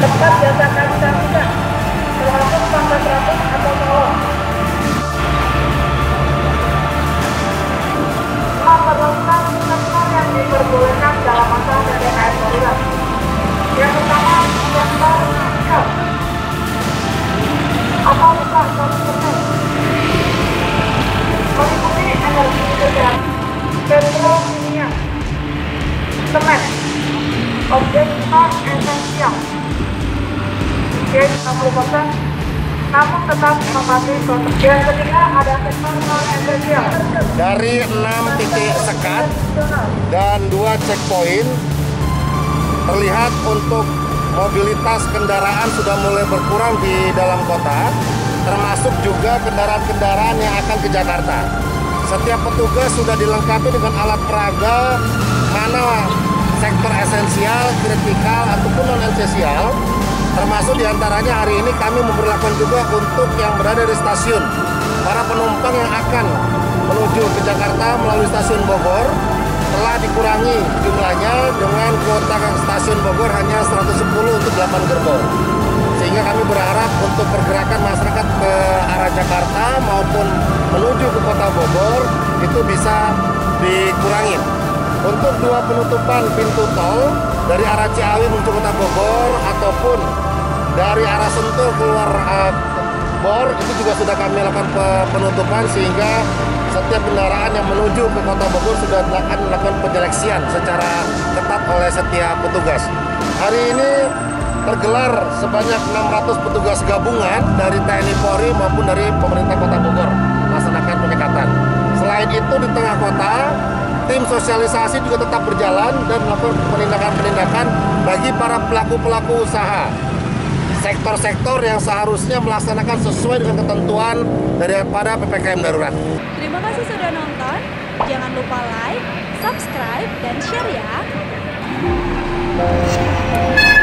Tempat jasa kami sampaikan, termasuk pangkat ratus atau tolong. Memperlakukan ketentuan yang diperbolehkan dalam masa PPKM Darurat. Yang pertama, menggunakan masker atau buka masker. Mengikuti energi segar, petrokimia, semen, objek non esensial. Jadi 60%, namun tetap mematuhi protokol. Yang ketiga ada sektor non-esensial. Dari 6 titik sekat dan 2 checkpoint, terlihat untuk mobilitas kendaraan sudah mulai berkurang di dalam kota, termasuk juga kendaraan-kendaraan yang akan ke Jakarta. Setiap petugas sudah dilengkapi dengan alat peraga mana sektor esensial, kritikal, ataupun non-esensial. Termasuk diantaranya hari ini kami memperlakukan juga untuk yang berada di stasiun. Para penumpang yang akan menuju ke Jakarta melalui stasiun Bogor telah dikurangi jumlahnya dengan kuota stasiun Bogor hanya 110 untuk 8 gerbong. Sehingga kami berharap untuk pergerakan masyarakat ke arah Jakarta maupun menuju ke Kota Bogor itu bisa dikurangi. Untuk 2 penutupan pintu tol dari arah Ciawi menuju Kota Bogor ataupun dari arah Sentul keluar Bogor itu juga sudah kami lakukan penutupan sehingga setiap kendaraan yang menuju ke Kota Bogor sudah dilakukan penyeleksian secara ketat oleh setiap petugas. Hari ini tergelar sebanyak 600 petugas gabungan dari TNI Polri maupun dari pemerintah Kota Bogor melaksanakan penyekatan. Selain itu di tengah kota tim sosialisasi juga tetap berjalan dan melakukan penindakan-penindakan bagi para pelaku-pelaku usaha. Sektor-sektor yang seharusnya melaksanakan sesuai dengan ketentuan daripada PPKM Darurat. Terima kasih sudah nonton. Jangan lupa like, subscribe, dan share ya.